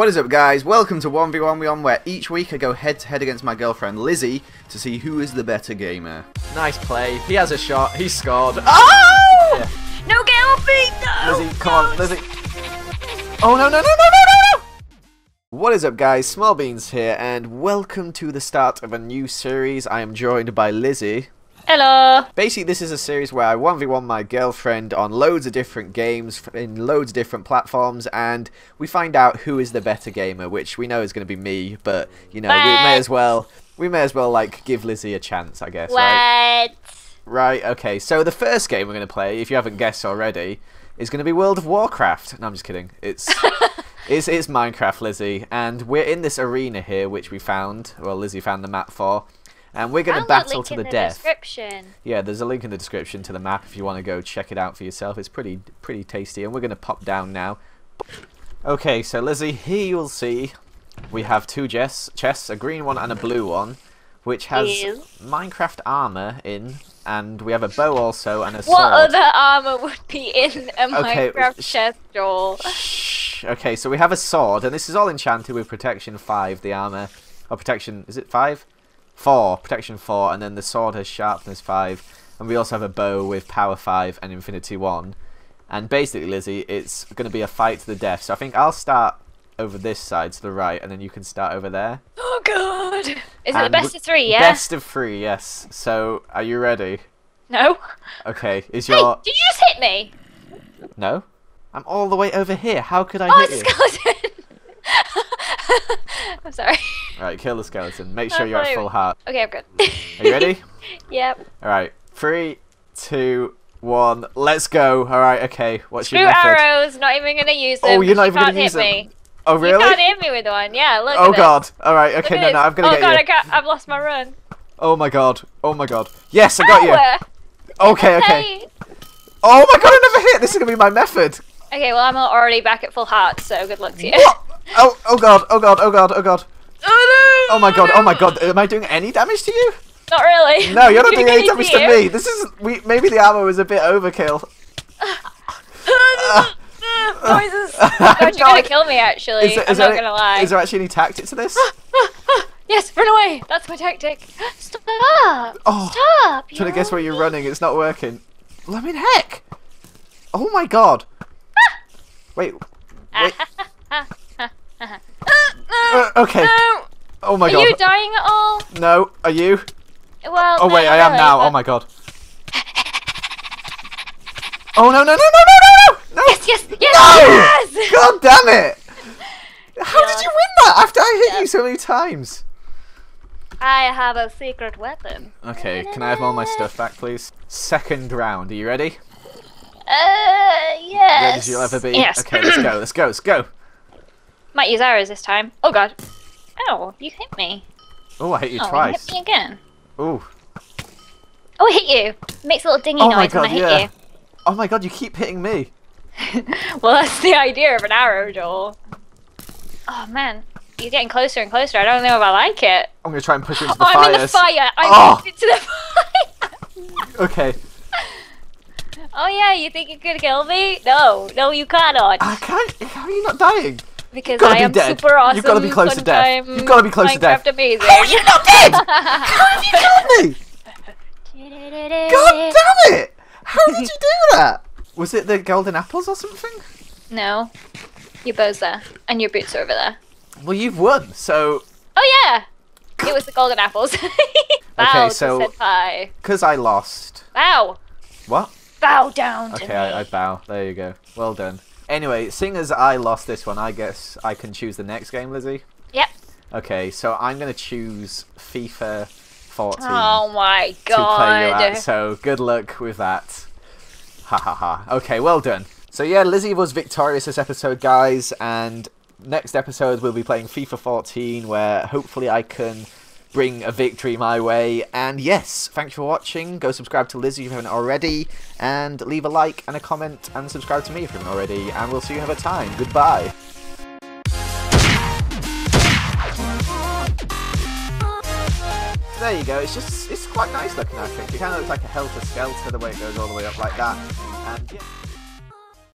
What is up, guys? Welcome to 1v1v1, where each week I go head to head against my girlfriend Lizzie to see who is the better gamer. Nice play. He has a shot. He scored. Oh! Yeah. No, get off me! No! Lizzie, come on, Lizzie. Oh, no, no, no, no, no, no! What is up, guys? Smallbeans here, and welcome to the start of a new series. I am joined by Lizzie. Hello! Basically, this is a series where I 1v1 my girlfriend on loads of different games, in loads of different platforms, and we find out who is the better gamer, which we know is going to be me, but, you know, we may as well, like, give Lizzie a chance, I guess, right? Right, okay, so the first game we're going to play, if you haven't guessed already, is going to be World of Warcraft. No, I'm just kidding. It's... It's Minecraft, Lizzie, and we're in this arena here, which we found, well, Lizzie found the map for. And we're going to battle to the death. Yeah, there's a link in the description to the map if you want to go check it out for yourself. It's pretty tasty, and we're going to pop down now. Okay, so Lizzie, here you'll see we have two chests, a green one and a blue one, which has Minecraft armor in, and we have a bow also and a sword. What other armor would be in a Minecraft chest, Joel? Shh. Okay, so we have a sword, and this is all enchanted with protection 5, the armor. Or protection, is it 5? 4, protection 4, and then the sword has sharpness 5, and we also have a bow with power 5 and infinity 1. And basically, Lizzie, it's going to be a fight to the death. So I think I'll start over this side to the right, and then you can start over there. Oh god! Is it the best of 3? Yeah. Best of 3, yes. So are you ready? No. Okay. Is your? Hey, did you just hit me? No. I'm all the way over here. How could I hit you? Oh, skeleton! I'm sorry. Alright, kill the skeleton. Make sure you're at full heart. Okay, I'm good. Are you ready? Yep. Alright, 3, 2, 1, let's go. Alright, okay. What's your method? Screw arrows, not even going to use them. Oh, you're not even going to use them? Oh, really? You can't hit me with one, yeah, look at this. Oh, god. Alright, okay, no, no, I'm going to get you. Oh, god, I can't, I've lost my run. Oh, my god. Oh, my god. Yes, I got you. Okay, okay. Oh, my god, I never hit. This is going to be my method. Okay, well, I'm already back at full heart, so good luck to you. What? Oh, oh god, oh god, oh god, oh god. Oh no! Oh my god, oh my god, am I doing any damage to you? Not really. No, you're not doing any damage to me. This is, maybe the armor was a bit overkill. Noises. God, you're going to kill me, actually. I'm not going to lie. Is there actually any tactic to this? Yes, run away. That's my tactic. Stop. Oh, stop. I'm trying to guess where you're running. It's not working. I mean, heck. Oh my god. Wait. Wait. Okay. No. Oh my god. Are you dying at all? No. Are you? Well. Oh wait, no, I am now. But... Oh my god. Oh no no no no no no no! Yes yes yes! No! Yes! God damn it! How did you win that after I hit you so many times? I have a secret weapon. Okay. Can I have all my stuff back, please? Second round. Are you ready? Yes. Ready as you'll ever be. Yes. Okay. Let's go. Let's go. Let's go. Might use arrows this time. Oh god. Ow, you hit me. Oh, I hit you twice. You hit me again. Ooh. Oh, I hit you. It makes a little dingy noise when I hit you. Oh my god, you keep hitting me. Well, that's the idea of an arrow, Joel. Oh man, you're getting closer and closer. I don't know if I like it. I'm going to try and push you into the fire. I'm in the fire. I'm into the fire. Okay. Oh yeah, you think you could kill me? No, no you cannot. I can't. How are you not dying? Because I am super awesome. You've got to be close to death. You've got to be close to death. Amazing. How are you not dead? How have you killed me? God damn it! How did you do that? Was it the golden apples or something? No. Your bow's there. And your boots are over there. Well, you've won, so... Oh, yeah! It was the golden apples. Wow, okay, so... Because I lost. Bow! What? Bow down to me. Okay, I bow. There you go. Well done. Anyway, seeing as I lost this one, I guess I can choose the next game, Lizzie? Yep. Okay, so I'm going to choose FIFA 14. Oh my god. To play you at, so good luck with that. Ha ha ha. Okay, well done. So yeah, Lizzie was victorious this episode, guys, and next episode we'll be playing FIFA 14, where hopefully I can bring a victory my way. And yes, thanks for watching. Go subscribe to Lizzie if you haven't already, and leave a like and a comment, and subscribe to me if you haven't already, and we'll see you another time. Goodbye. There you go. It's just, it's quite nice looking, I think. It kind of looks like a helter-skelter the way it goes all the way up like that. And yeah.